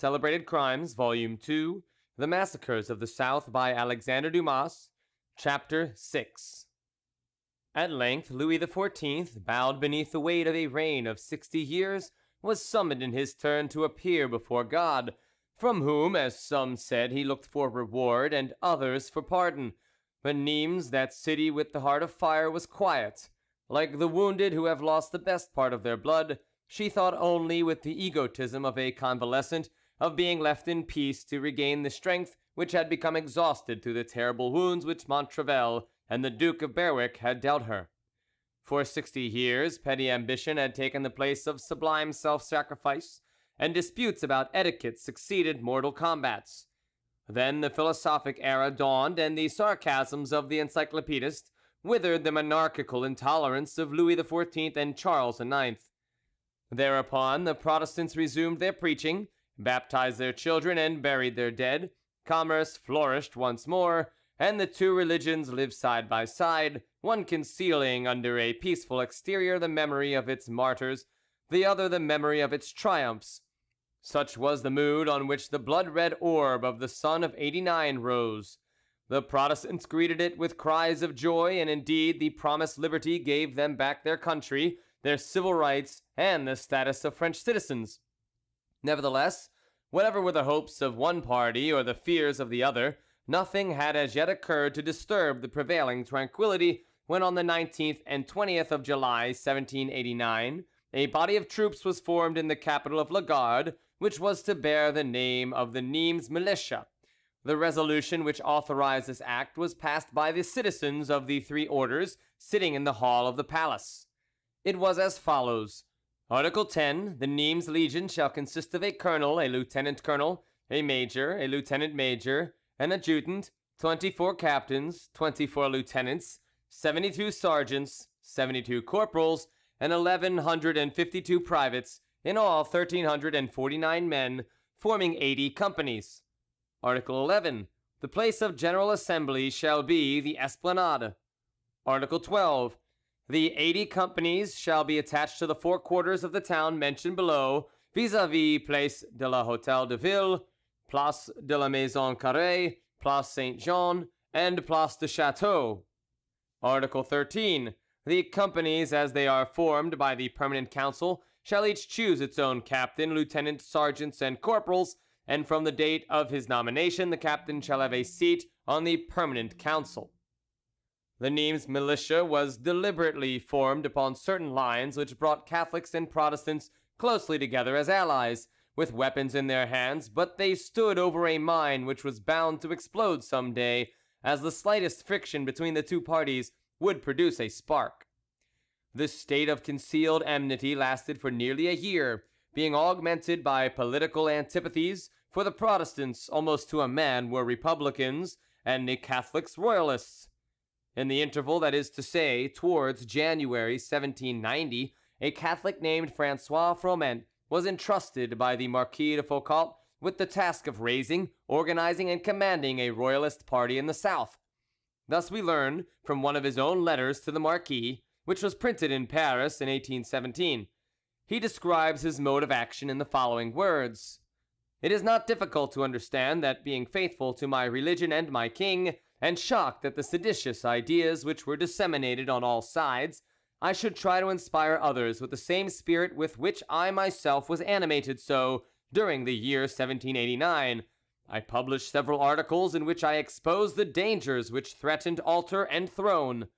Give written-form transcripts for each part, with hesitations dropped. Celebrated Crimes, Volume 2, The Massacres of the South by Alexander Dumas, Chapter 6. At length Louis the 14th, bowed beneath the weight of a reign of 60 years, was summoned in his turn to appear before God, from whom, as some said, he looked for reward and others for pardon. But Nîmes, that city with the heart of fire, was quiet. Like the wounded who have lost the best part of their blood, she thought only with the egotism of a convalescent of being left in peace to regain the strength which had become exhausted through the terrible wounds which Montrevel and the Duke of Berwick had dealt her. For 60 years, petty ambition had taken the place of sublime self-sacrifice, and disputes about etiquette succeeded mortal combats. Then the philosophic era dawned, and the sarcasms of the encyclopedist withered the monarchical intolerance of Louis the 14th and Charles the Ninth. Thereupon the Protestants resumed their preaching, baptized their children, and buried their dead. Commerce flourished once more, and the two religions lived side by side, one concealing under a peaceful exterior the memory of its martyrs, the other the memory of its triumphs. Such was the mood on which the blood-red orb of the sun of 89 rose. The Protestants greeted it with cries of joy, and indeed the promised liberty gave them back their country, their civil rights, and the status of French citizens. Nevertheless, whatever were the hopes of one party or the fears of the other, nothing had as yet occurred to disturb the prevailing tranquillity when, on the 19th and 20th of July 1789, a body of troops was formed in the capital of Lagarde, which was to bear the name of the Nîmes Militia. The resolution which authorized this act was passed by the citizens of the three orders sitting in the hall of the palace. It was as follows. Article 10. The Nîmes Legion shall consist of a colonel, a lieutenant-colonel, a major, a lieutenant-major, an adjutant, 24 captains, 24 lieutenants, 72 sergeants, 72 corporals, and 1,152 privates, in all 1,349 men, forming 80 companies. Article 11. The place of General Assembly shall be the Esplanade. Article 12. The 80 companies shall be attached to the four quarters of the town mentioned below, vis-à-vis Place de la Hotel de Ville, Place de la Maison Carrée, Place Saint-Jean, and Place de Château. Article 13. The companies, as they are formed by the Permanent Council, shall each choose its own captain, lieutenant, sergeants, and corporals, and from the date of his nomination the captain shall have a seat on the Permanent Council. The Nîmes Militia was deliberately formed upon certain lines which brought Catholics and Protestants closely together as allies, with weapons in their hands, but they stood over a mine which was bound to explode some day, as the slightest friction between the two parties would produce a spark. This state of concealed enmity lasted for nearly a year, being augmented by political antipathies, for the Protestants, almost to a man, were Republicans, and the Catholics Royalists. In the interval, that is to say, towards January 1790, a Catholic named Francois Froment was entrusted by the Marquis de Foucault with the task of raising, organizing, and commanding a royalist party in the south. Thus we learn from one of his own letters to the Marquis, which was printed in Paris in 1817. He describes his mode of action in the following words. "It is not difficult to understand that, being faithful to my religion and my king, and shocked at the seditious ideas which were disseminated on all sides, I should try to inspire others with the same spirit with which I myself was animated, so, during the year 1789, I published several articles in which I exposed the dangers which threatened altar and throne.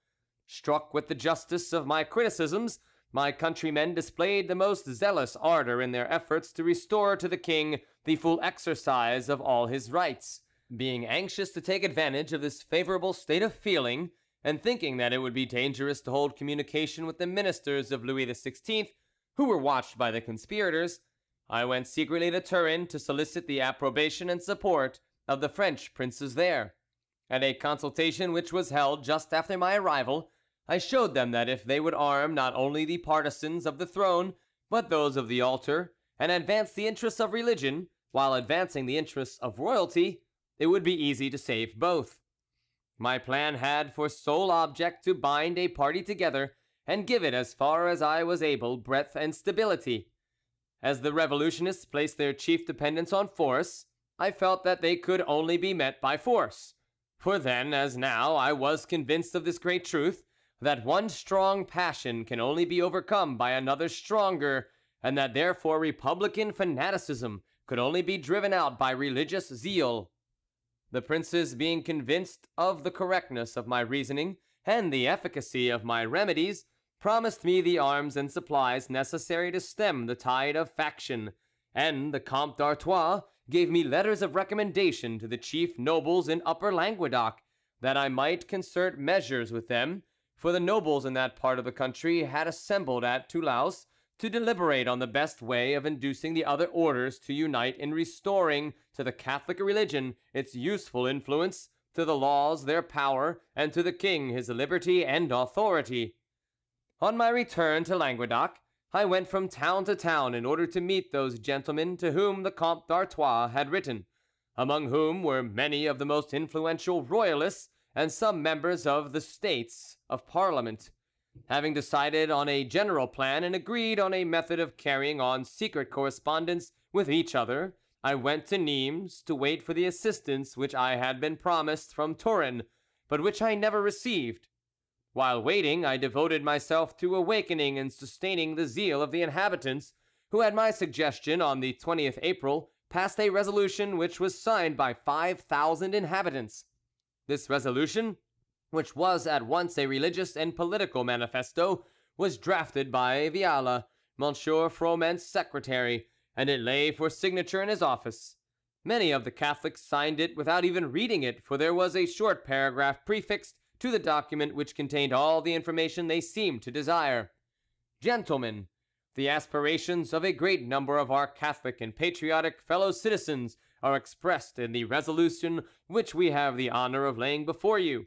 Struck with the justice of my criticisms, my countrymen displayed the most zealous ardour in their efforts to restore to the king the full exercise of all his rights. Being anxious to take advantage of this favourable state of feeling, and thinking that it would be dangerous to hold communication with the ministers of Louis XVI, who were watched by the conspirators, I went secretly to Turin to solicit the approbation and support of the French princes there. At a consultation which was held just after my arrival, I showed them that if they would arm not only the partisans of the throne, but those of the altar, and advance the interests of religion, while advancing the interests of royalty, it would be easy to save both. My plan had for sole object to bind a party together and give it, as far as I was able, breadth and stability. As the revolutionists placed their chief dependence on force, I felt that they could only be met by force. For then, as now, I was convinced of this great truth, that one strong passion can only be overcome by another stronger, and that therefore republican fanaticism could only be driven out by religious zeal. The princes, being convinced of the correctness of my reasoning and the efficacy of my remedies, promised me the arms and supplies necessary to stem the tide of faction, and the Comte d'Artois gave me letters of recommendation to the chief nobles in Upper Languedoc, that I might concert measures with them, for the nobles in that part of the country had assembled at Toulouse to deliberate on the best way of inducing the other orders to unite in restoring to the Catholic religion its useful influence, to the laws their power, and to the king his liberty and authority. On my return to Languedoc, I went from town to town in order to meet those gentlemen to whom the Comte d'Artois had written, among whom were many of the most influential royalists and some members of the States of Parliament. Having decided on a general plan and agreed on a method of carrying on secret correspondence with each other, I went to Nîmes to wait for the assistance which I had been promised from Turin, but which I never received. While waiting, I devoted myself to awakening and sustaining the zeal of the inhabitants, who at my suggestion on the 20th April passed a resolution which was signed by 5,000 inhabitants. This resolution, which was at once a religious and political manifesto, was drafted by Viala, Monsieur Froment's secretary, and it lay for signature in his office. Many of the Catholics signed it without even reading it, for there was a short paragraph prefixed to the document which contained all the information they seemed to desire. Gentlemen, the aspirations of a great number of our Catholic and patriotic fellow citizens are expressed in the resolution which we have the honour of laying before you.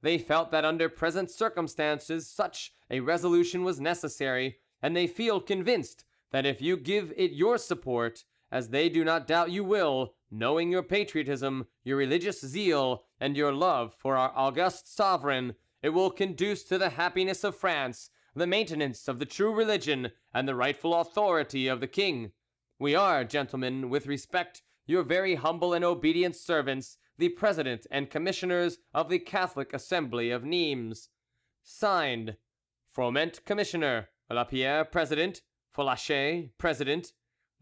They felt that under present circumstances such a resolution was necessary, and they feel convinced that if you give it your support, as they do not doubt you will, knowing your patriotism, your religious zeal, and your love for our august sovereign, it will conduce to the happiness of France, the maintenance of the true religion, and the rightful authority of the king. We are, gentlemen, with respect, your very humble and obedient servants, the President and Commissioners of the Catholic Assembly of Nîmes. Signed, Froment, Commissioner; Lapierre, President; Folachet, President;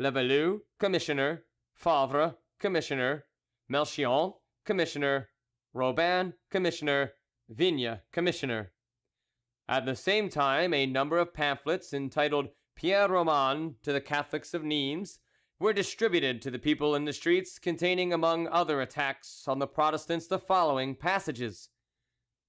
Levelou, Commissioner; Favre, Commissioner; Melchion, Commissioner; Robin, Commissioner; Vigne, Commissioner. At the same time, a number of pamphlets entitled Pierre Roman to the Catholics of Nîmes were distributed to the people in the streets, containing, among other attacks on the Protestants, the following passages: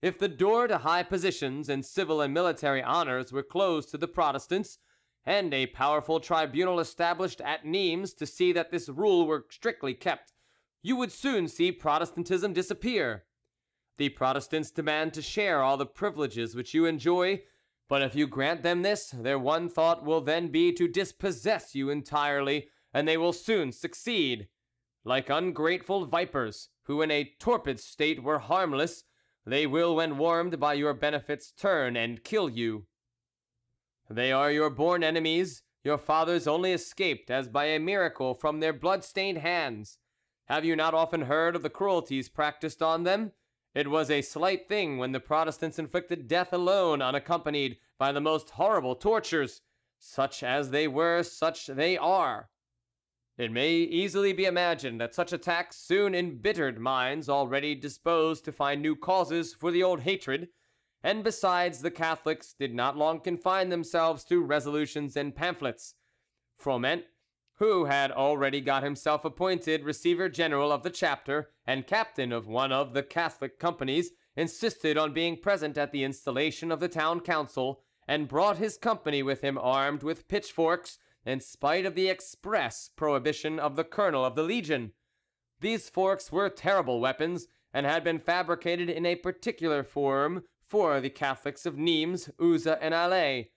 If the door to high positions and civil and military honours were closed to the Protestants, and a powerful tribunal established at Nîmes to see that this rule were strictly kept, you would soon see Protestantism disappear. The Protestants demand to share all the privileges which you enjoy, but if you grant them this, their one thought will then be to dispossess you entirely, and they will soon succeed. Like ungrateful vipers, who in a torpid state were harmless, they will, when warmed by your benefits, turn and kill you. They are your born enemies. Your fathers only escaped, as by a miracle, from their blood-stained hands. Have you not often heard of the cruelties practised on them? It was a slight thing when the Protestants inflicted death alone, unaccompanied by the most horrible tortures. Such as they were, such they are. It may easily be imagined that such attacks soon embittered minds already disposed to find new causes for the old hatred, and besides, the Catholics did not long confine themselves to resolutions and pamphlets. Froment, who had already got himself appointed receiver-general of the chapter and captain of one of the Catholic companies, insisted on being present at the installation of the town council, and brought his company with him armed with pitchforks, in spite of the express prohibition of the colonel of the legion. These forks were terrible weapons, and had been fabricated in a particular form for the Catholics of Nîmes, Uzes, and Alais.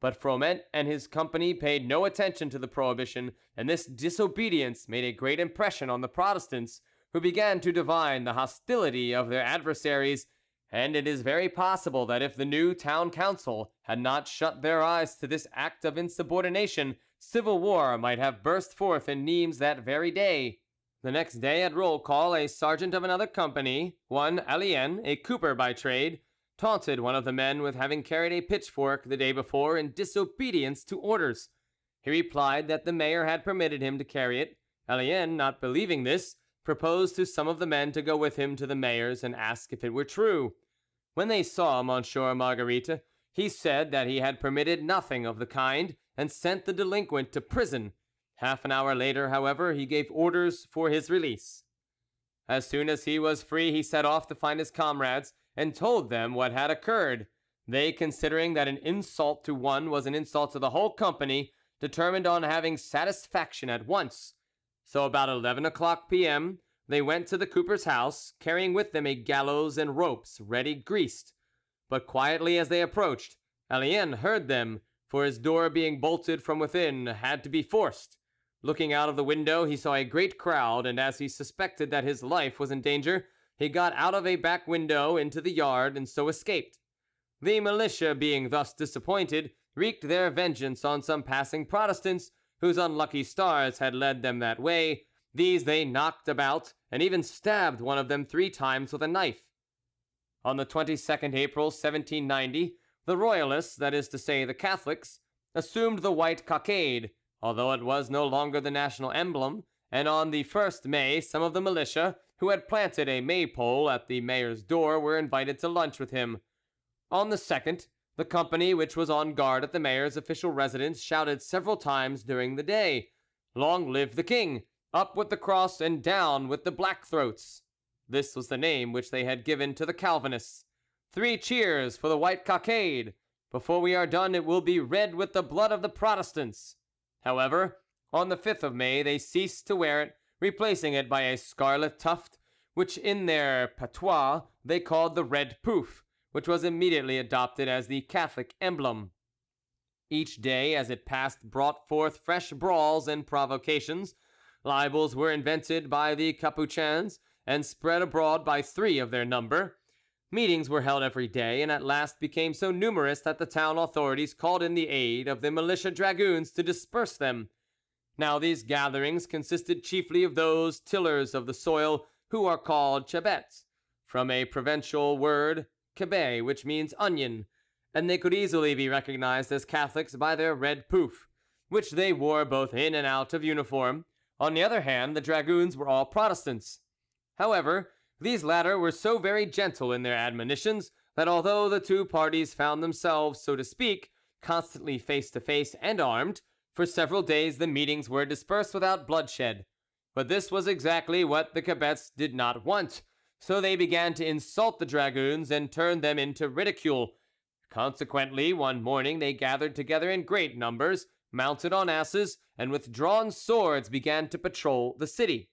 But Froment and his company paid no attention to the prohibition, and this disobedience made a great impression on the Protestants, who began to divine the hostility of their adversaries, and it is very possible that if the new town council had not shut their eyes to this act of insubordination, Civil war might have burst forth in Nîmes that very day. The next day at roll call, a sergeant of another company, one Allien, a cooper by trade, taunted one of the men with having carried a pitchfork the day before in disobedience to orders. He replied that the mayor had permitted him to carry it. Allien, not believing this, proposed to some of the men to go with him to the mayor's and ask if it were true. When they saw Monsieur Marguerite, he said that he had permitted nothing of the kind and sent the delinquent to prison. Half an hour later, however, he gave orders for his release. As soon as he was free, he set off to find his comrades and told them what had occurred. They, considering that an insult to one was an insult to the whole company, determined on having satisfaction at once. So about 11 o'clock p.m. they went to the cooper's house, carrying with them a gallows and ropes ready greased. But quietly as they approached, Allien heard them, for his door being bolted from within had to be forced. Looking out of the window, he saw a great crowd, and as he suspected that his life was in danger, he got out of a back window into the yard and so escaped. The militia, being thus disappointed, wreaked their vengeance on some passing Protestants whose unlucky stars had led them that way. These they knocked about, and even stabbed one of them 3 times with a knife. On the 22nd April 1790, the Royalists, that is to say the Catholics, assumed the white cockade, although it was no longer the national emblem, and on the 1st May some of the militia, who had planted a maypole at the mayor's door, were invited to lunch with him. On the 2nd, the company which was on guard at the mayor's official residence shouted several times during the day, "Long live the king! Up with the cross and down with the blackthroats!" This was the name which they had given to the Calvinists. 3 cheers for the white cockade! Before we are done it will be red with the blood of the Protestants! However, on the 5th of May they ceased to wear it, replacing it by a scarlet tuft, which in their patois they called the red pouf, which was immediately adopted as the Catholic emblem. Each day as it passed brought forth fresh brawls and provocations. Libels were invented by the Capuchins and spread abroad by 3 of their number. Meetings were held every day, and at last became so numerous that the town authorities called in the aid of the militia dragoons to disperse them. Now these gatherings consisted chiefly of those tillers of the soil who are called Chabets, from a provincial word Cabet, which means onion, and they could easily be recognized as Catholics by their red pouf, which they wore both in and out of uniform. On the other hand, the dragoons were all Protestants. However, these latter were so very gentle in their admonitions that although the 2 parties found themselves, so to speak, constantly face to face and armed, for several days the meetings were dispersed without bloodshed. But this was exactly what the Cadets did not want, so they began to insult the dragoons and turn them into ridicule. Consequently, one morning they gathered together in great numbers, mounted on asses, and with drawn swords began to patrol the city.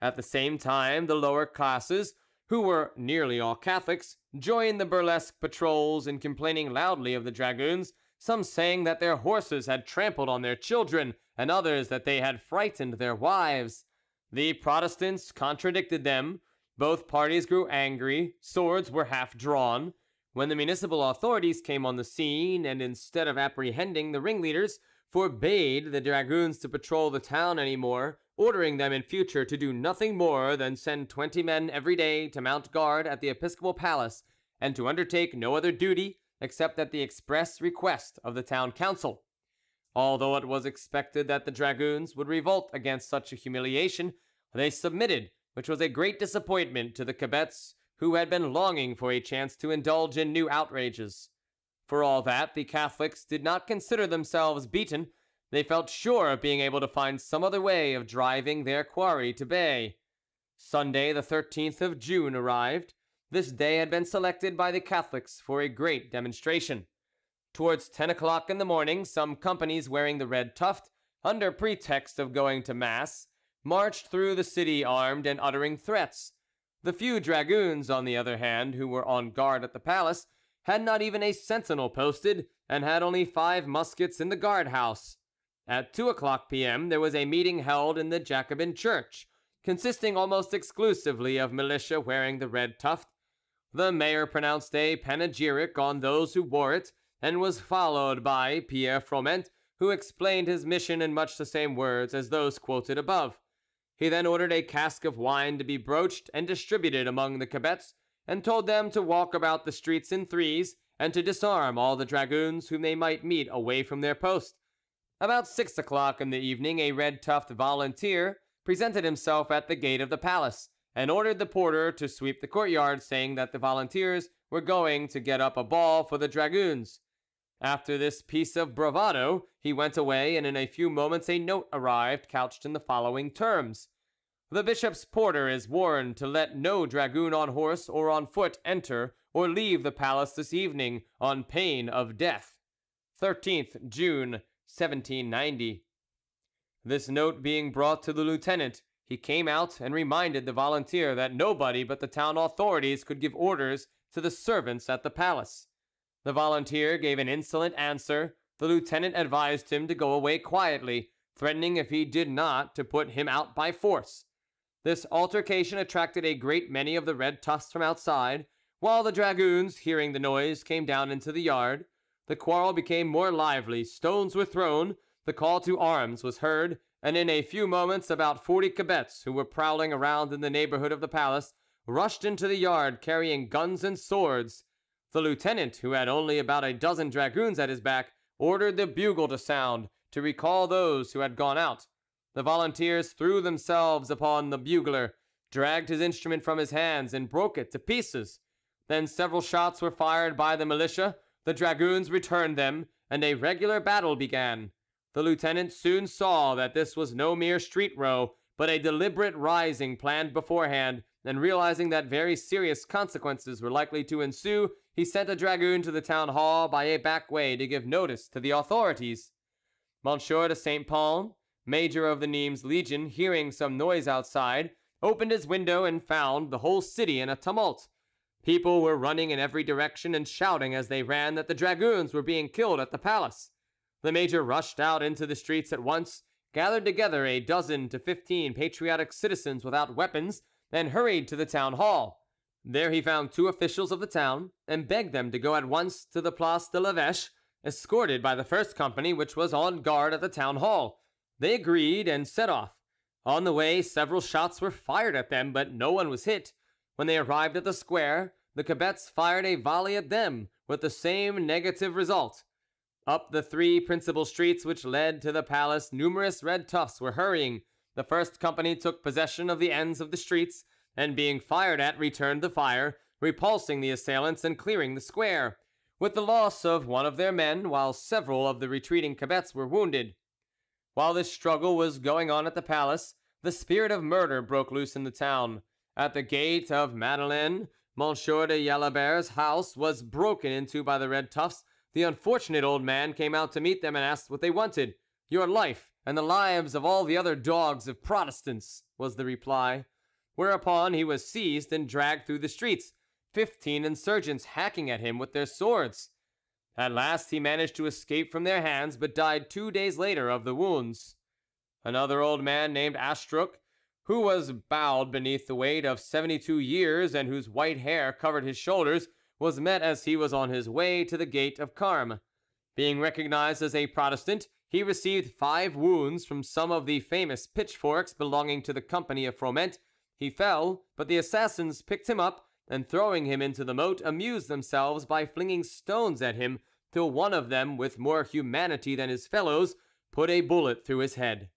At the same time the lower classes, who were nearly all Catholics, joined the burlesque patrols in complaining loudly of the dragoons, some saying that their horses had trampled on their children, and others that they had frightened their wives. The Protestants contradicted them. Both parties grew angry, swords were half drawn. When the municipal authorities came on the scene, and instead of apprehending the ringleaders, forbade the dragoons to patrol the town any more, ordering them in future to do nothing more than send 20 men every day to mount guard at the episcopal palace, and to undertake no other duty except at the express request of the town council. Although it was expected that the dragoons would revolt against such a humiliation, they submitted, which was a great disappointment to the Cadets, who had been longing for a chance to indulge in new outrages. For all that, the Catholics did not consider themselves beaten. They felt sure of being able to find some other way of driving their quarry to bay. Sunday, the 13th of June, arrived. This day had been selected by the Catholics for a great demonstration. Towards 10 o'clock in the morning, some companies wearing the red tuft, under pretext of going to mass, marched through the city armed and uttering threats. The few dragoons, on the other hand, who were on guard at the palace, had not even a sentinel posted, and had only 5 muskets in the guardhouse. At 2 o'clock p.m. there was a meeting held in the Jacobin church, consisting almost exclusively of militia wearing the red tuft. The mayor pronounced a panegyric on those who wore it, and was followed by Pierre Froment, who explained his mission in much the same words as those quoted above. He then ordered a cask of wine to be broached and distributed among the Cadets, and told them to walk about the streets in threes, and to disarm all the dragoons whom they might meet away from their post. About 6 o'clock in the evening, a red-tuft volunteer presented himself at the gate of the palace, and ordered the porter to sweep the courtyard, saying that the volunteers were going to get up a ball for the dragoons. After this piece of bravado, he went away, and in a few moments a note arrived couched in the following terms. The bishop's porter is warned to let no dragoon on horse or on foot enter or leave the palace this evening on pain of death. 13th June, 1790. This note being brought to the lieutenant, he came out and reminded the volunteer that nobody but the town authorities could give orders to the servants at the palace. The volunteer gave an insolent answer. The lieutenant advised him to go away quietly, threatening if he did not to put him out by force. This altercation attracted a great many of the red tufts from outside, while the dragoons, hearing the noise, came down into the yard. The quarrel became more lively, stones were thrown, the call to arms was heard, and in a few moments about 40 Cadets, who were prowling around in the neighbourhood of the palace, rushed into the yard carrying guns and swords. The lieutenant, who had only about a dozen dragoons at his back, ordered the bugle to sound, to recall those who had gone out. The volunteers threw themselves upon the bugler, dragged his instrument from his hands, and broke it to pieces. Then several shots were fired by the militia, the dragoons returned them, and a regular battle began. The lieutenant soon saw that this was no mere street row, but a deliberate rising planned beforehand, and realizing that very serious consequences were likely to ensue, he sent a dragoon to the town hall by a back way to give notice to the authorities. Monsieur de Saint-Pon, major of the Nîmes Legion, hearing some noise outside, opened his window and found the whole city in a tumult. People were running in every direction and shouting as they ran that the dragoons were being killed at the palace. The major rushed out into the streets at once, gathered together a dozen to 15 patriotic citizens without weapons, and hurried to the town hall. There he found two officials of the town, and begged them to go at once to the Place de la Vêche, escorted by the first company, which was on guard at the town hall. They agreed and set off. On the way, several shots were fired at them, but no one was hit. When they arrived at the square, the Cadets fired a volley at them, with the same negative result. Up the three principal streets which led to the palace, numerous red tufts were hurrying. The first company took possession of the ends of the streets, and being fired at, returned the fire, repulsing the assailants and clearing the square, with the loss of one of their men, while several of the retreating Cadets were wounded. While this struggle was going on at the palace, the spirit of murder broke loose in the town. At the gate of Madeleine, Monsieur de Jalabert's house was broken into by the red tufts. The unfortunate old man came out to meet them and asked what they wanted. "Your life and the lives of all the other dogs of Protestants," was the reply. Whereupon he was seized and dragged through the streets, 15 insurgents hacking at him with their swords. At last he managed to escape from their hands, but died 2 days later of the wounds. Another old man named Astruc, who was bowed beneath the weight of 72 years and whose white hair covered his shoulders, was met as he was on his way to the gate of Carmes. Being recognized as a Protestant, he received 5 wounds from some of the famous pitchforks belonging to the company of Froment. He fell, but the assassins picked him up, and throwing him into the moat, amused themselves by flinging stones at him, till one of them, with more humanity than his fellows, put a bullet through his head.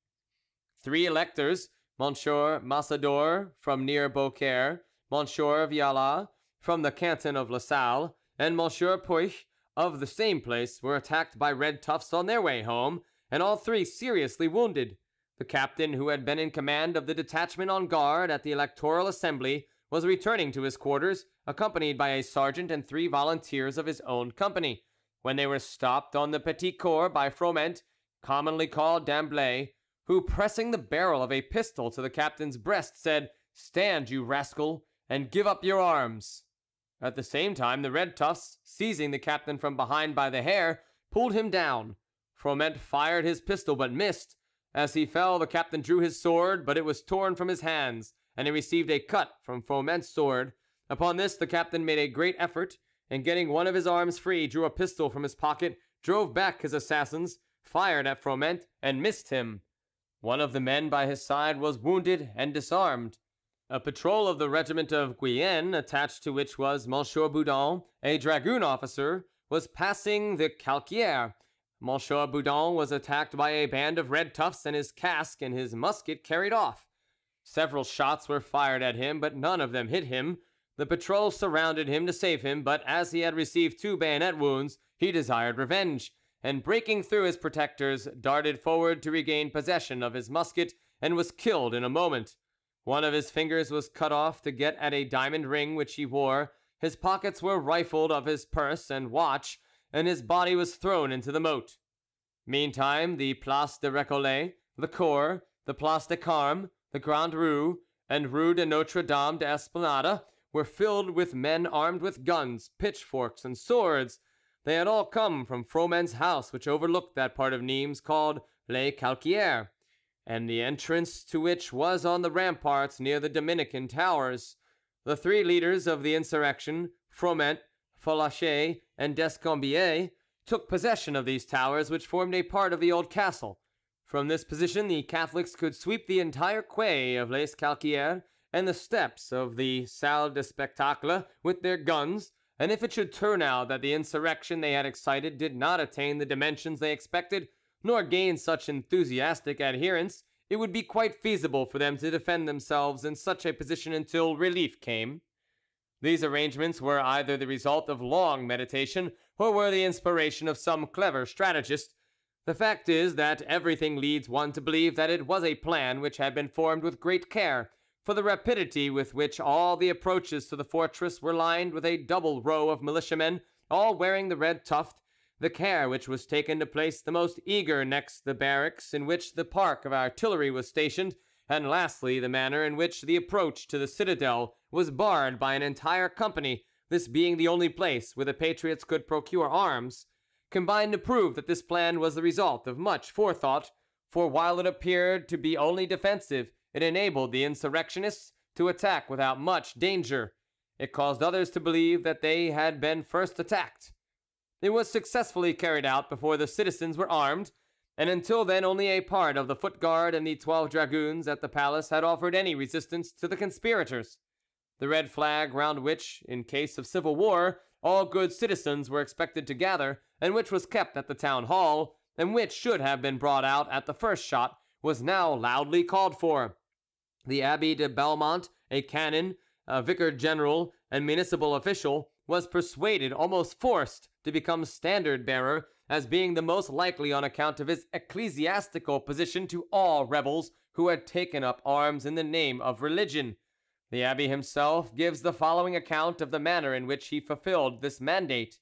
3 electors, Monsieur Massador from near Beaucaire, Monsieur Viala from the canton of La Salle, and Monsieur Puech of the same place, were attacked by red tufts on their way home, and all 3 seriously wounded. The captain, who had been in command of the detachment on guard at the electoral assembly, was returning to his quarters, accompanied by a sergeant and 3 volunteers of his own company, when they were stopped on the Petit Corps by Froment, commonly called D'Amblay, who, pressing the barrel of a pistol to the captain's breast, said, "Stand, you rascal, and give up your arms." At the same time, the red tufts, seizing the captain from behind by the hair, pulled him down. Froment fired his pistol but missed. As he fell, the captain drew his sword, but it was torn from his hands, and he received a cut from Froment's sword. Upon this, the captain made a great effort, and getting one of his arms free, drew a pistol from his pocket, drove back his assassins, fired at Froment and missed him. One of the men by his side was wounded and disarmed. A patrol of the regiment of Guienne, attached to which was Monsieur Boudon, a dragoon officer, was passing the Calquières. Monsieur Boudon was attacked by a band of red tufts, and his casque and his musket carried off. Several shots were fired at him, but none of them hit him. The patrol surrounded him to save him, but as he had received 2 bayonet wounds, he desired revenge, and breaking through his protectors, darted forward to regain possession of his musket, and was killed in a moment. One of his fingers was cut off to get at a diamond ring which he wore, his pockets were rifled of his purse and watch, and his body was thrown into the moat. Meantime, the Place de Recollet, the Corps, the Place de Carme, the Grand Rue, and Rue de Notre-Dame de Esplanade were filled with men armed with guns, pitchforks, and swords. They had all come from Froment's house, which overlooked that part of Nîmes called Les Calquières, and the entrance to which was on the ramparts near the Dominican Towers. The 3 leaders of the insurrection, Froment, Folachet, and Descombiers, took possession of these towers, which formed a part of the old castle. From this position the Catholics could sweep the entire quay of Les Calquières and the steps of the Salle de Spectacle with their guns, and if it should turn out that the insurrection they had excited did not attain the dimensions they expected, nor gain such enthusiastic adherents, it would be quite feasible for them to defend themselves in such a position until relief came. These arrangements were either the result of long meditation, or were the inspiration of some clever strategist. The fact is that everything leads one to believe that it was a plan which had been formed with great care, for the rapidity with which all the approaches to the fortress were lined with a double row of militiamen, all wearing the red tuft, the care which was taken to place the most eager next the barracks in which the park of artillery was stationed, and lastly the manner in which the approach to the citadel was barred by an entire company, this being the only place where the patriots could procure arms, combined to prove that this plan was the result of much forethought, for while it appeared to be only defensive, it enabled the insurrectionists to attack without much danger. It caused others to believe that they had been first attacked. It was successfully carried out before the citizens were armed, and until then only a part of the foot guard and the 12 dragoons at the palace had offered any resistance to the conspirators. The red flag round which, in case of civil war, all good citizens were expected to gather, and which was kept at the town hall, and which should have been brought out at the first shot, was now loudly called for. The Abbe de Belmont, a canon, a vicar-general, and municipal official, was persuaded, almost forced, to become standard-bearer, as being the most likely on account of his ecclesiastical position to all rebels who had taken up arms in the name of religion. The Abbe himself gives the following account of the manner in which he fulfilled this mandate.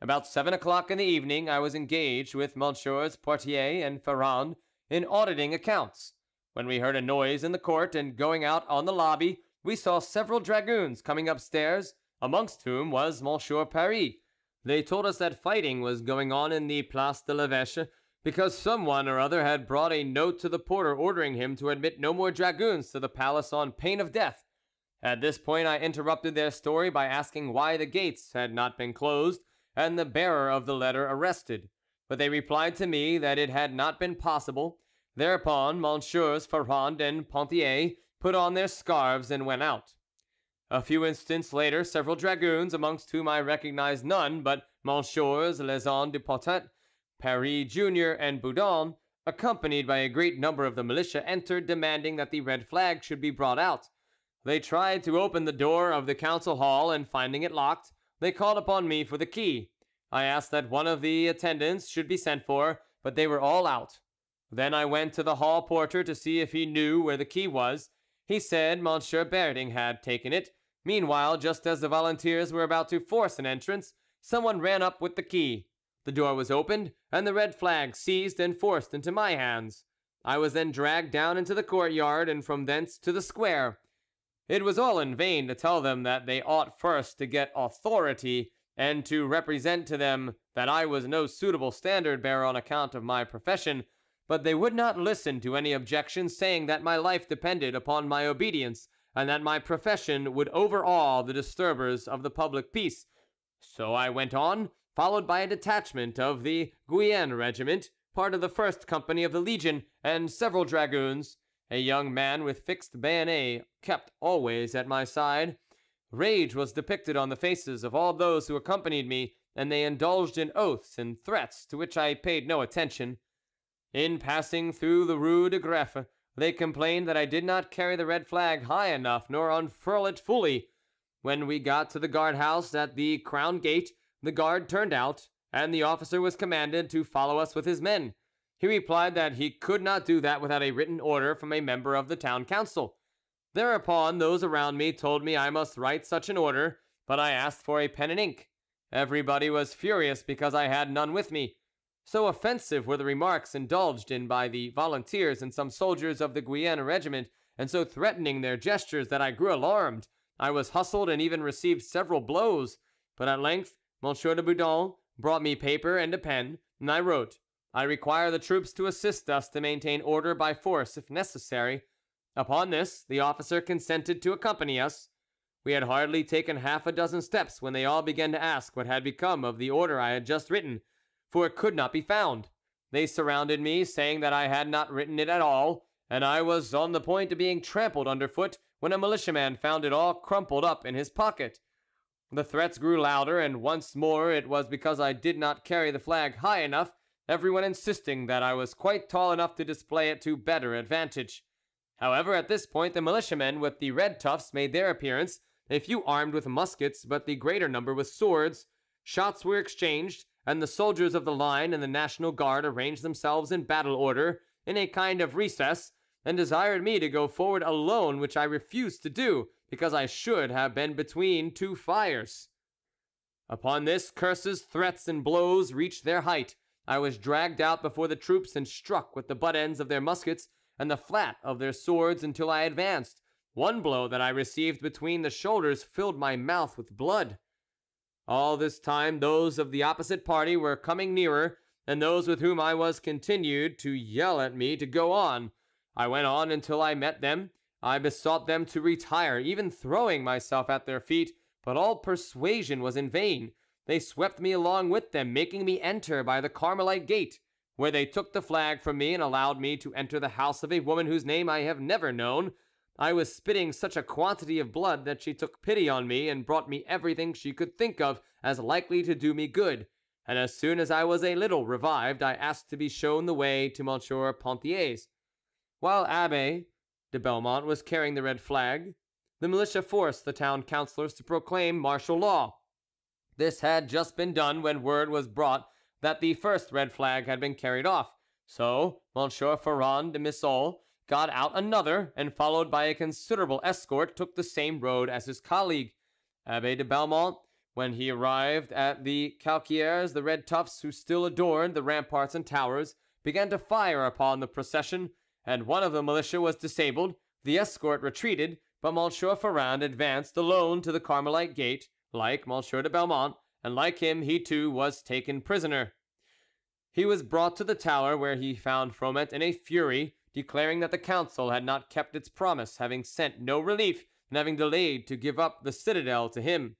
About 7 o'clock in the evening I was engaged with Messieurs Portier and Ferrand in auditing accounts, when we heard a noise in the court, and going out on the lobby, we saw several dragoons coming upstairs, amongst whom was Monsieur Paris. They told us that fighting was going on in the Place de l'Evêche, because someone or other had brought a note to the porter ordering him to admit no more dragoons to the palace on pain of death. At this point I interrupted their story by asking why the gates had not been closed, and the bearer of the letter arrested, but they replied to me that it had not been possible. Thereupon, Messieurs Ferrand and Pontier put on their scarves and went out. A few instants later, several dragoons, amongst whom I recognized none but Messieurs Lezon de Potet, Paris Jr., and Boudon, accompanied by a great number of the militia, entered, demanding that the red flag should be brought out. They tried to open the door of the council hall, and finding it locked, they called upon me for the key. I asked that one of the attendants should be sent for, but they were all out. Then I went to the hall porter to see if he knew where the key was. He said Monsieur Berding had taken it. Meanwhile, just as the volunteers were about to force an entrance, someone ran up with the key. The door was opened, and the red flag seized and forced into my hands. I was then dragged down into the courtyard, and from thence to the square. It was all in vain to tell them that they ought first to get authority, and to represent to them that I was no suitable standard-bearer on account of my profession, but they would not listen to any objection, saying that my life depended upon my obedience, and that my profession would overawe the disturbers of the public peace. So I went on, followed by a detachment of the Guienne regiment, part of the first company of the Legion, and several dragoons. A young man with fixed bayonet kept always at my side. Rage was depicted on the faces of all those who accompanied me, and they indulged in oaths and threats to which I paid no attention. In passing through the Rue de Greffe, they complained that I did not carry the red flag high enough nor unfurl it fully. When we got to the guardhouse at the Crown Gate, the guard turned out, and the officer was commanded to follow us with his men. He replied that he could not do that without a written order from a member of the town council. Thereupon those around me told me I must write such an order, but I asked for a pen and ink. Everybody was furious because I had none with me. So offensive were the remarks indulged in by the volunteers and some soldiers of the Guienne regiment, and so threatening their gestures that I grew alarmed. I was hustled and even received several blows, but at length Monsieur de Boudon brought me paper and a pen, and I wrote, "I require the troops to assist us to maintain order by force if necessary." Upon this, the officer consented to accompany us. We had hardly taken half a dozen steps when they all began to ask what had become of the order I had just written, for it could not be found. They surrounded me, saying that I had not written it at all, and I was on the point of being trampled underfoot when a militiaman found it all crumpled up in his pocket. The threats grew louder, and once more it was because I did not carry the flag high enough, everyone insisting that I was quite tall enough to display it to better advantage. However, at this point the militiamen with the red tufts made their appearance, a few armed with muskets, but the greater number with swords. Shots were exchanged, and the soldiers of the line and the National Guard arranged themselves in battle order, in a kind of recess, and desired me to go forward alone, which I refused to do, because I should have been between two fires. Upon this, curses, threats, and blows reached their height. I was dragged out before the troops and struck with the butt ends of their muskets and the flat of their swords until I advanced. One blow that I received between the shoulders filled my mouth with blood. All this time those of the opposite party were coming nearer, and those with whom I was continued to yell at me to go on. I went on until I met them. I besought them to retire, even throwing myself at their feet, but all persuasion was in vain. They swept me along with them, making me enter by the Carmelite gate, where they took the flag from me and allowed me to enter the house of a woman whose name I have never known. I was spitting such a quantity of blood that she took pity on me and brought me everything she could think of as likely to do me good, and as soon as I was a little revived, I asked to be shown the way to Monsieur Pontier's. While Abbe de Belmont was carrying the red flag, the militia forced the town councillors to proclaim martial law. This had just been done when word was brought that the first red flag had been carried off, so Monsieur Ferrand de Missol got out another, and followed by a considerable escort, took the same road as his colleague. Abbe de Belmont, when he arrived at the Calquières, the red tufts who still adorned the ramparts and towers began to fire upon the procession, and one of the militia was disabled. The escort retreated, but Monsieur Ferrand advanced alone to the Carmelite gate, like Monsieur de Belmont, and like him, he too was taken prisoner. He was brought to the tower, where he found Froment in a fury, declaring that the council had not kept its promise, having sent no relief and having delayed to give up the citadel to him.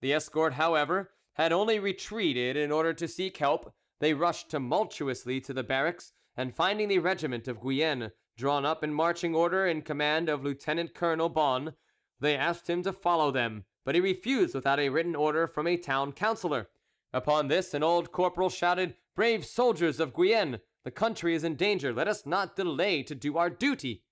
The escort, however, had only retreated in order to seek help. They rushed tumultuously to the barracks, and finding the regiment of Guienne drawn up in marching order in command of Lieutenant Colonel Bon, they asked him to follow them, but he refused without a written order from a town councillor. Upon this, an old corporal shouted, "Brave soldiers of Guienne! The country is in danger. Let us not delay to do our duty."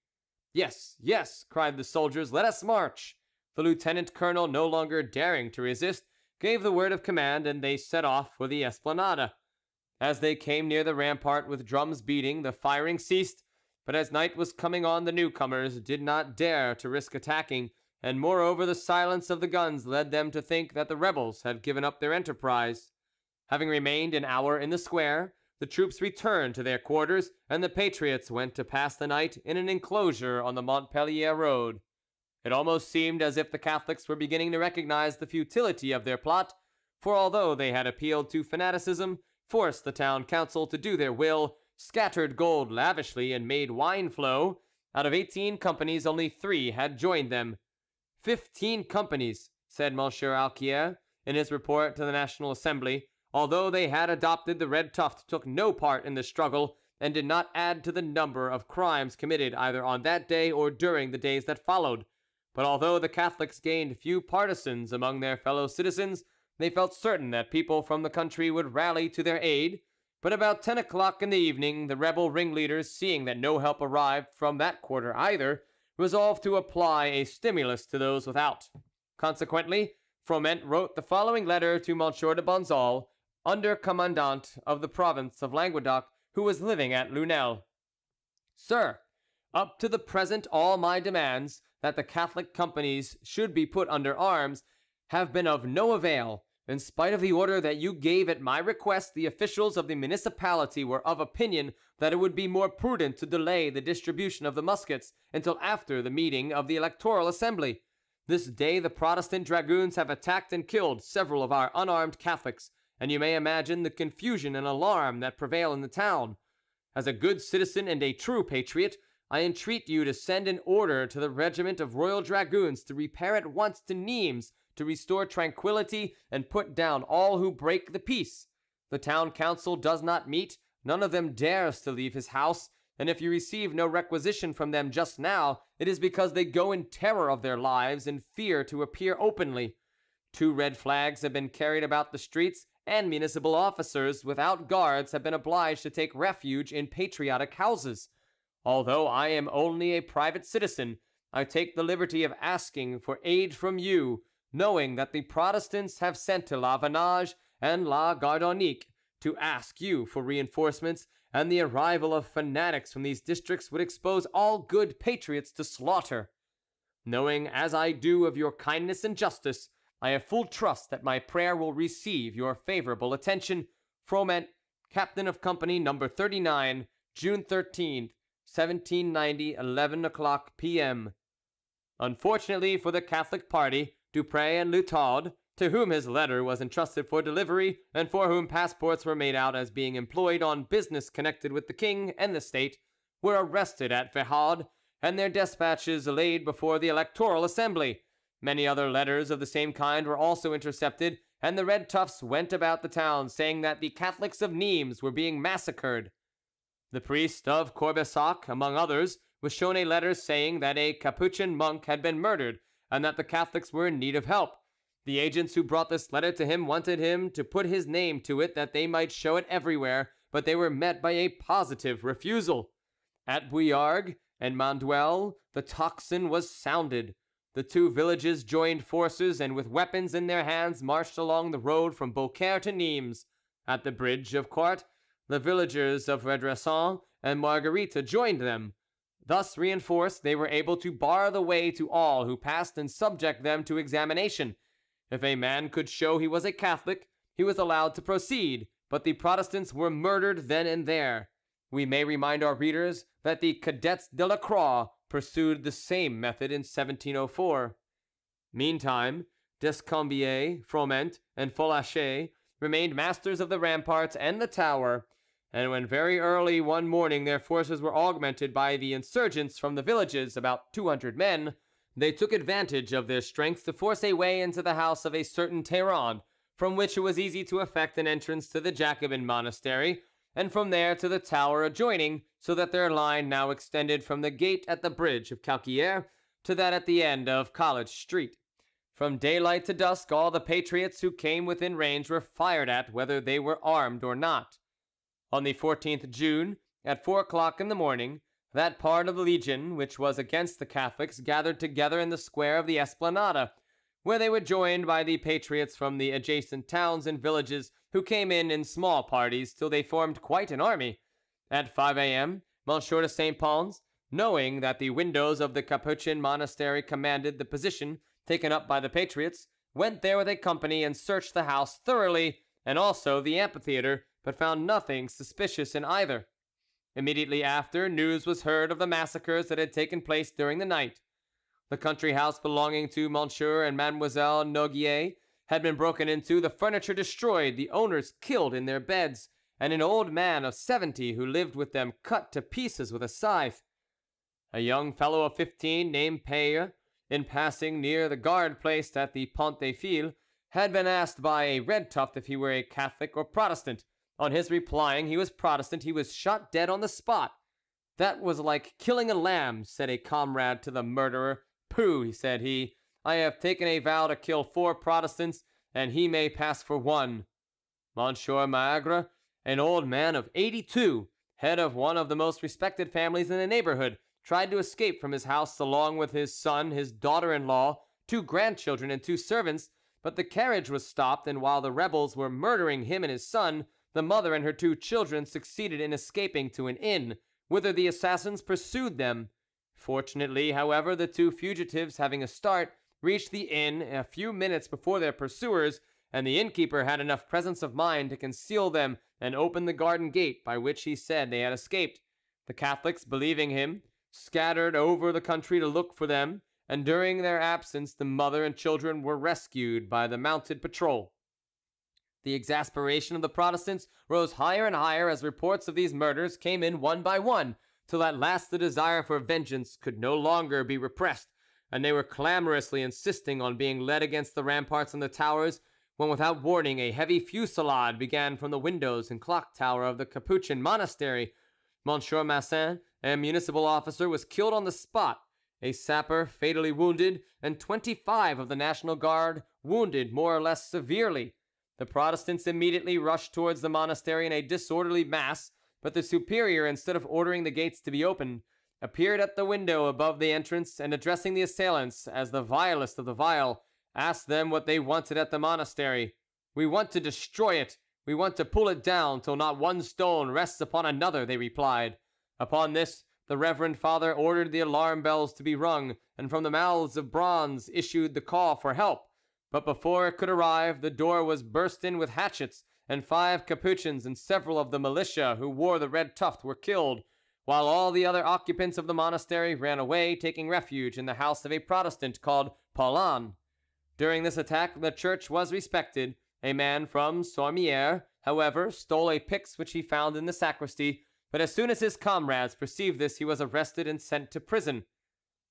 "Yes, yes," cried the soldiers, "let us march." The lieutenant colonel, no longer daring to resist, gave the word of command, and they set off for the Esplanade. As they came near the rampart with drums beating, the firing ceased, but as night was coming on, the newcomers did not dare to risk attacking, and moreover the silence of the guns led them to think that the rebels had given up their enterprise. Having remained an hour in the square, the troops returned to their quarters, and the patriots went to pass the night in an enclosure on the Montpellier road. It almost seemed as if the Catholics were beginning to recognize the futility of their plot, for although they had appealed to fanaticism, forced the town council to do their will, scattered gold lavishly, and made wine flow, out of 18 companies only 3 had joined them. 15 companies, said Monsieur Alquier in his report to the National Assembly, although they had adopted the red tuft, took no part in the struggle, and did not add to the number of crimes committed either on that day or during the days that followed. But although the Catholics gained few partisans among their fellow citizens, they felt certain that people from the country would rally to their aid. But about 10 o'clock in the evening, the rebel ringleaders, seeing that no help arrived from that quarter either, resolved to apply a stimulus to those without. Consequently, Froment wrote the following letter to Monsieur de Bonzal, under-commandant of the province of Languedoc, who was living at Lunel. Sir, up to the present all my demands, that the Catholic companies should be put under arms, have been of no avail. In spite of the order that you gave at my request, the officials of the municipality were of opinion that it would be more prudent to delay the distribution of the muskets until after the meeting of the Electoral Assembly. This day the Protestant dragoons have attacked and killed several of our unarmed Catholics, and you may imagine the confusion and alarm that prevail in the town. As a good citizen and a true patriot, I entreat you to send an order to the regiment of Royal Dragoons to repair at once to Nîmes, to restore tranquillity and put down all who break the peace. The town council does not meet, none of them dares to leave his house, and if you receive no requisition from them just now, it is because they go in terror of their lives and fear to appear openly. 2 red flags have been carried about the streets, and municipal officers without guards have been obliged to take refuge in patriotic houses. Although I am only a private citizen, I take the liberty of asking for aid from you, knowing that the Protestants have sent to La Vanage and La Gardonique to ask you for reinforcements, and the arrival of fanatics from these districts would expose all good patriots to slaughter. Knowing as I do of your kindness and justice, I have full trust that my prayer will receive your favorable attention. Froment, Captain of Company No. 39, June 13th, 1790, 11 o'clock p.m. Unfortunately for the Catholic party, Dupre and Lutard, to whom his letter was entrusted for delivery, and for whom passports were made out as being employed on business connected with the king and the state, were arrested at Ferrand, and their despatches laid before the Electoral Assembly. Many other letters of the same kind were also intercepted, and the red tufts went about the town saying that the Catholics of Nîmes were being massacred. The priest of Corbessac, among others, was shown a letter saying that a Capuchin monk had been murdered, and that the Catholics were in need of help. The agents who brought this letter to him wanted him to put his name to it that they might show it everywhere, but they were met by a positive refusal. At Bouillargues and Manduel, the tocsin was sounded. The 2 villages joined forces and with weapons in their hands marched along the road from Beaucaire to Nîmes. At the bridge of Quart, the villagers of Redressan and Margarita joined them. Thus reinforced, they were able to bar the way to all who passed and subject them to examination. If a man could show he was a Catholic, he was allowed to proceed, but the Protestants were murdered then and there. We may remind our readers that the Cadets de la Croix pursued the same method in 1704. Meantime, Descombiers, Froment, and Folachet remained masters of the ramparts and the tower, and when very early one morning their forces were augmented by the insurgents from the villages, about 200 men, they took advantage of their strength to force a way into the house of a certain Teron, from which it was easy to effect an entrance to the Jacobin monastery, and from there to the tower adjoining, so that their line now extended from the gate at the bridge of Calquier to that at the end of College Street. From daylight to dusk all the patriots who came within range were fired at, whether they were armed or not. On the 14th June, at 4 o'clock in the morning, that part of the legion which was against the Catholics gathered together in the square of the Esplanade, where they were joined by the patriots from the adjacent towns and villages who came in small parties till they formed quite an army. At 5 a.m., Monsieur de Saint Pons, knowing that the windows of the Capuchin monastery commanded the position taken up by the patriots, went there with a company and searched the house thoroughly and also the amphitheatre, but found nothing suspicious in either. Immediately after, news was heard of the massacres that had taken place during the night. The country house belonging to Monsieur and Mademoiselle Noguier had been broken into, the furniture destroyed, the owners killed in their beds, and an old man of 70 who lived with them cut to pieces with a scythe. A young fellow of 15 named Payer, in passing near the guard placed at the Pont des Filles, had been asked by a Redtuft if he were a Catholic or Protestant. On his replying he was Protestant, he was shot dead on the spot. "That was like killing a lamb," said a comrade to the murderer. "Pooh," said he, "I have taken a vow to kill 4 Protestants, and he may pass for one." Monsieur Magre, an old man of 82, head of one of the most respected families in the neighbourhood, tried to escape from his house along with his son, his daughter-in-law, 2 grandchildren and 2 servants, but the carriage was stopped, and while the rebels were murdering him and his son, the mother and her 2 children succeeded in escaping to an inn, whither the assassins pursued them. Fortunately, however, the 2 fugitives, having a start, reached the inn a few minutes before their pursuers, and the innkeeper had enough presence of mind to conceal them and open the garden gate by which he said they had escaped. The Catholics, believing him, scattered over the country to look for them, and during their absence the mother and children were rescued by the mounted patrol. The exasperation of the Protestants rose higher and higher as reports of these murders came in one by one, till at last the desire for vengeance could no longer be repressed, and they were clamorously insisting on being led against the ramparts and the towers, when without warning a heavy fusillade began from the windows and clock tower of the Capuchin monastery. Monsieur Massin, a municipal officer, was killed on the spot, a sapper fatally wounded, and 25 of the National Guard wounded more or less severely. The Protestants immediately rushed towards the monastery in a disorderly mass, but the superior, instead of ordering the gates to be opened, appeared at the window above the entrance, and addressing the assailants as the vilest of the vile, asked them what they wanted at the monastery. "We want to destroy it, we want to pull it down till not one stone rests upon another," they replied. Upon this, the Reverend Father ordered the alarm bells to be rung, and from the mouths of bronze issued the call for help. But before it could arrive, the door was burst in with hatchets, and 5 Capuchins and several of the militia who wore the red tuft were killed, while all the other occupants of the monastery ran away, taking refuge in the house of a Protestant called Paulhan. During this attack the church was respected. A man from Sormières, however, stole a pyx which he found in the sacristy, but as soon as his comrades perceived this he was arrested and sent to prison.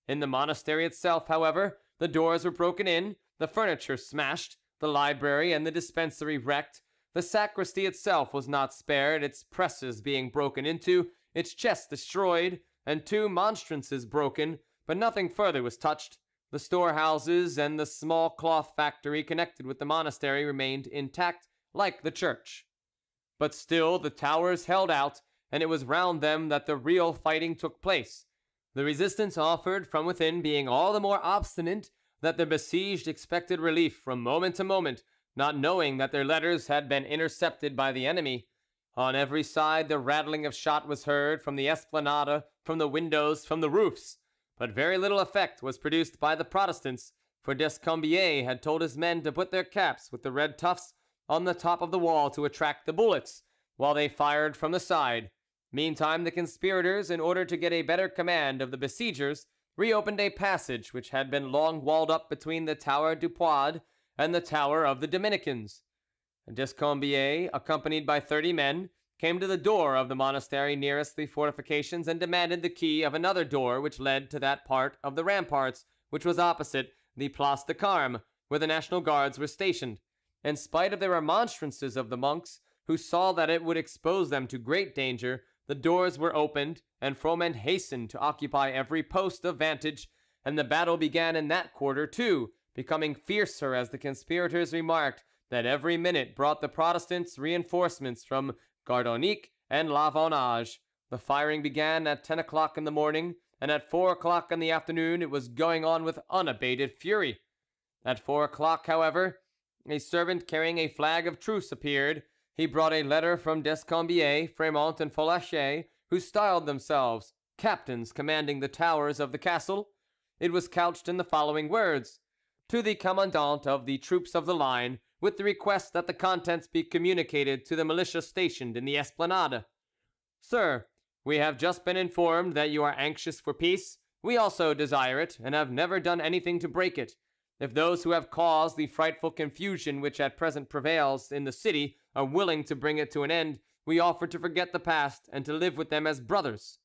In the monastery itself, however, the doors were broken in, the furniture smashed, the library and the dispensary wrecked. The sacristy itself was not spared, its presses being broken into, its chests destroyed, and 2 monstrances broken, but nothing further was touched. The storehouses and the small cloth factory connected with the monastery remained intact, like the church. But still the towers held out, and it was round them that the real fighting took place, the resistance offered from within being all the more obstinate that the besieged expected relief from moment to moment, not knowing that their letters had been intercepted by the enemy. On every side the rattling of shot was heard, from the esplanade, from the windows, from the roofs, but very little effect was produced by the Protestants, for Descombiers had told his men to put their caps with the red tufts on the top of the wall to attract the bullets, while they fired from the side. Meantime the conspirators, in order to get a better command of the besiegers, reopened a passage which had been long walled up between the Tower du Poid and the Tower of the Dominicans. Descombiers, accompanied by 30 men, came to the door of the monastery nearest the fortifications and demanded the key of another door which led to that part of the ramparts which was opposite the Place de Carme, where the National Guards were stationed. In spite of the remonstrances of the monks, who saw that it would expose them to great danger, the doors were opened, and Froment hastened to occupy every post of vantage, and the battle began in that quarter too, becoming fiercer as the conspirators remarked that every minute brought the Protestants reinforcements from Gardonninque and Lavonnage. The firing began at 10 o'clock in the morning, and at 4 o'clock in the afternoon it was going on with unabated fury. At 4 o'clock, however, a servant carrying a flag of truce appeared. He brought a letter from Descombiers, Froment, and Folachet, who styled themselves captains commanding the towers of the castle. It was couched in the following words: "To the commandant of the troops of the line, with the request that the contents be communicated to the militia stationed in the esplanade. Sir, we have just been informed that you are anxious for peace. We also desire it, and have never done anything to break it. If those who have caused the frightful confusion which at present prevails in the city are willing to bring it to an end, we offer to forget the past and to live with them as brothers.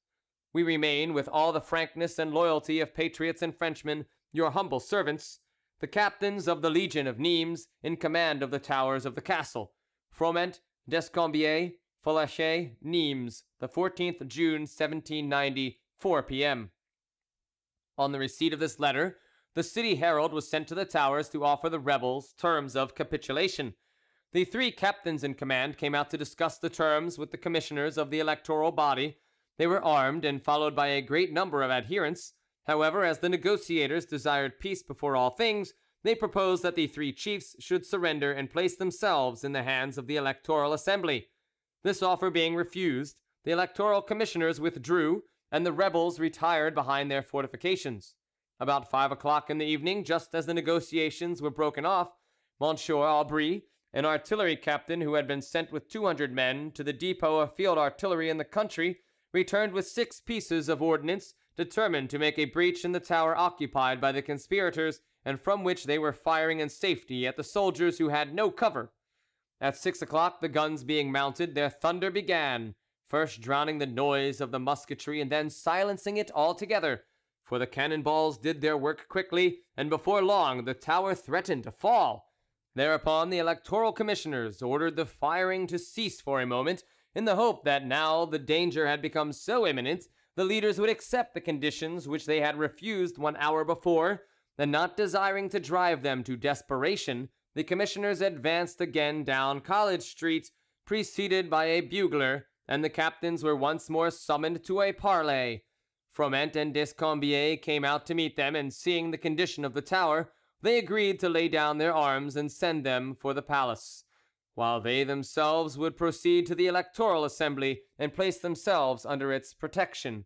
We remain, with all the frankness and loyalty of patriots and Frenchmen, your humble servants, the captains of the Legion of Nîmes in command of the towers of the castle, Froment, Descombiers, Folachet, Nîmes, the 14th June 1790, 4 p.m. On the receipt of this letter, the city herald was sent to the towers to offer the rebels terms of capitulation. The three captains in command came out to discuss the terms with the commissioners of the electoral body. They were armed and followed by a great number of adherents. However, as the negotiators desired peace before all things, they proposed that the three chiefs should surrender and place themselves in the hands of the electoral assembly. This offer being refused, the electoral commissioners withdrew, and the rebels retired behind their fortifications. About 5 o'clock in the evening, just as the negotiations were broken off, Monsieur Aubry, an artillery captain who had been sent with 200 men to the depot of field artillery in the country, returned with 6 pieces of ordnance, determined to make a breach in the tower occupied by the conspirators and from which they were firing in safety at the soldiers who had no cover. At 6 o'clock, the guns being mounted, their thunder began, first drowning the noise of the musketry and then silencing it altogether, for the cannon balls did their work quickly, and before long the tower threatened to fall. Thereupon the electoral commissioners ordered the firing to cease for a moment, in the hope that now the danger had become so imminent, the leaders would accept the conditions which they had refused 1 hour before, and not desiring to drive them to desperation, the commissioners advanced again down College Street, preceded by a bugler, and the captains were once more summoned to a parley. Froment and Descombiers came out to meet them, and seeing the condition of the tower, they agreed to lay down their arms and send them for the palace, while they themselves would proceed to the electoral assembly and place themselves under its protection.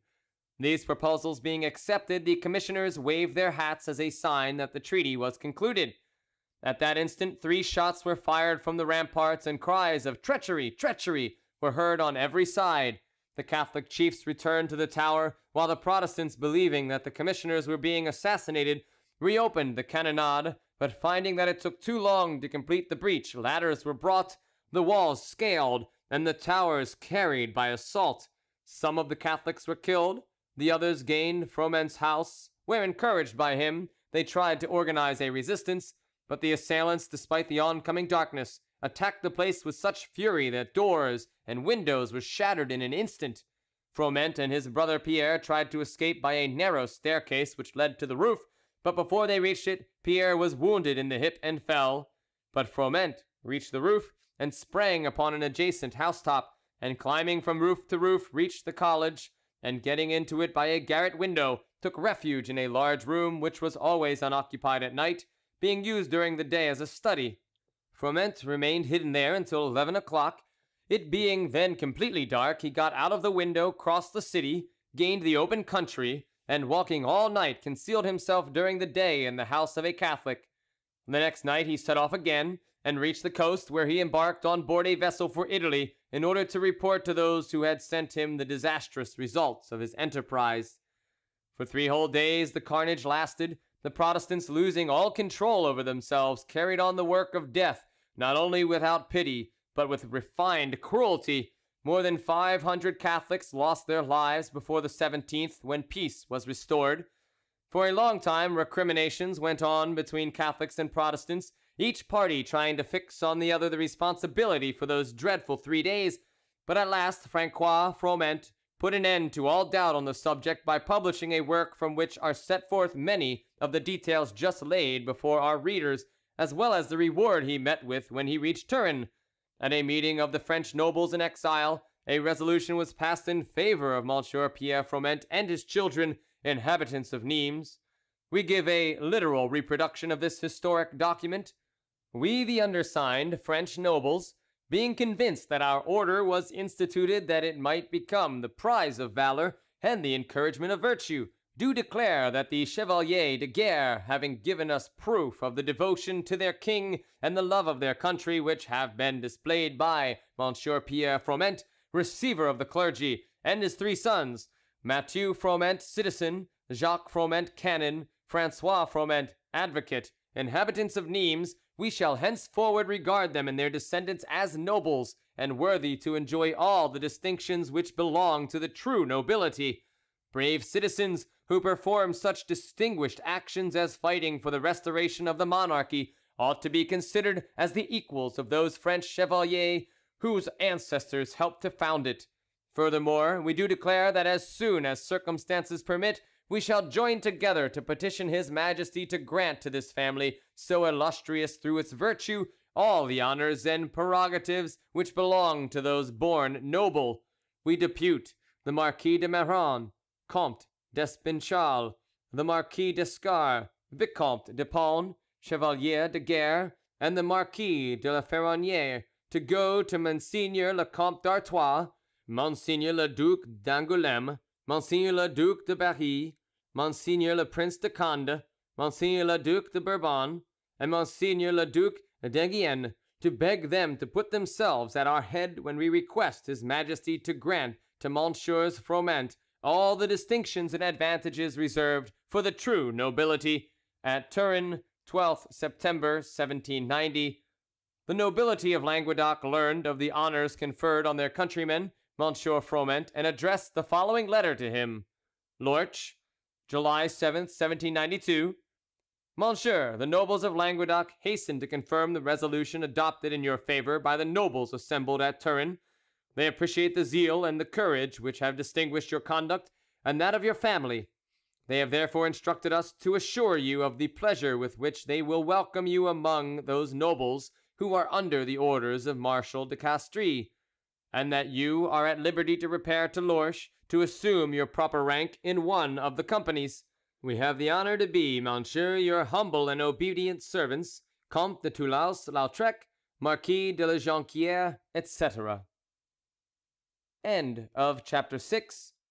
These proposals being accepted, the commissioners waved their hats as a sign that the treaty was concluded. At that instant 3 shots were fired from the ramparts, and cries of "Treachery! Treachery!" were heard on every side. The Catholic chiefs returned to the tower, while the Protestants, believing that the commissioners were being assassinated, reopened the cannonade, but finding that it took too long to complete the breach, ladders were brought, the walls scaled, and the towers carried by assault. Some of the Catholics were killed, the others gained Froment's house, where, encouraged by him, they tried to organize a resistance. But the assailants, despite the oncoming darkness, attacked the place with such fury that doors and windows were shattered in an instant. Froment and his brother Pierre tried to escape by a narrow staircase which led to the roof, but before they reached it, Pierre was wounded in the hip and fell. But Froment reached the roof and sprang upon an adjacent housetop, and climbing from roof to roof, reached the college, and getting into it by a garret window, took refuge in a large room which was always unoccupied at night, being used during the day as a study. Froment remained hidden there until 11 o'clock. It being then completely dark, he got out of the window, crossed the city, gained the open country, and walking all night, concealed himself during the day in the house of a Catholic. The next night he set off again, and reached the coast, where he embarked on board a vessel for Italy, in order to report to those who had sent him the disastrous results of his enterprise. For 3 whole days the carnage lasted. The Protestants, losing all control over themselves, carried on the work of death, not only without pity, but with refined cruelty. More than 500 Catholics lost their lives before the 17th, when peace was restored. For a long time recriminations went on between Catholics and Protestants, each party trying to fix on the other the responsibility for those dreadful 3 days, but at last Francois Froment put an end to all doubt on the subject by publishing a work from which are set forth many of the details just laid before our readers, as well as the reward he met with when he reached Turin. At a meeting of the French nobles in exile, a resolution was passed in favour of Monsieur Pierre Froment and his children, inhabitants of Nîmes. We give a literal reproduction of this historic document. "We, the undersigned French nobles, being convinced that our order was instituted that it might become the prize of valour and the encouragement of virtue, do declare that the Chevalier de Guerre, having given us proof of the devotion to their king and the love of their country which have been displayed by Monsieur Pierre Froment, receiver of the clergy, and his 3 sons, Mathieu Froment, citizen, Jacques Froment, canon, Francois Froment, advocate, inhabitants of Nîmes, we shall henceforward regard them and their descendants as nobles, and worthy to enjoy all the distinctions which belong to the true nobility. Brave citizens, who performed such distinguished actions as fighting for the restoration of the monarchy, ought to be considered as the equals of those French chevaliers whose ancestors helped to found it. Furthermore, we do declare that as soon as circumstances permit, we shall join together to petition His Majesty to grant to this family, so illustrious through its virtue, all the honours and prerogatives which belong to those born noble. We depute the Marquis de Maron, Comte d'Espinchal, the Marquis d'Escar, Vicomte de Pon, Chevalier de Guerre, and the Marquis de la Ferronnière to go to Monseigneur le Comte d'Artois, Monseigneur le Duc d'Angoulême, Monseigneur le Duc de Berry, Monseigneur le Prince de Conde, Monseigneur le Duc de Bourbon, and Monseigneur le Duc d'Enghien, to beg them to put themselves at our head when we request His Majesty to grant to Messieurs Froment all the distinctions and advantages reserved for the true nobility. At Turin, 12th September 1790. The nobility of Languedoc learned of the honours conferred on their countrymen, Monsieur Froment, and addressed the following letter to him. Lorch, July 7th, 1792. Monsieur, the nobles of Languedoc hasten to confirm the resolution adopted in your favour by the nobles assembled at Turin. They appreciate the zeal and the courage which have distinguished your conduct and that of your family. They have therefore instructed us to assure you of the pleasure with which they will welcome you among those nobles who are under the orders of Marshal de Castries, and that you are at liberty to repair to Lorch to assume your proper rank in one of the companies. We have the honour to be, Monsieur, your humble and obedient servants, Comte de Toulouse-Lautrec, Marquis de la Jonquière, etc. End of chapter 6.